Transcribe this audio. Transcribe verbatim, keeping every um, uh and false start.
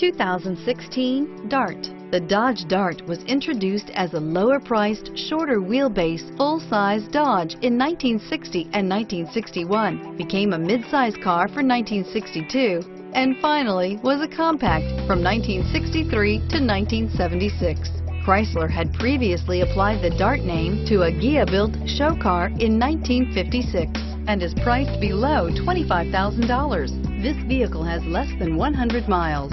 two thousand sixteen Dart. The Dodge Dart was introduced as a lower-priced, shorter-wheelbase, full-size Dodge in nineteen sixty and nineteen sixty-one, became a mid-size car for nineteen sixty-two, and finally was a compact from nineteen sixty-three to nineteen seventy-six. Chrysler had previously applied the Dart name to a Ghia-built show car in nineteen fifty-six and is priced below twenty-five thousand dollars. This vehicle has less than one hundred miles.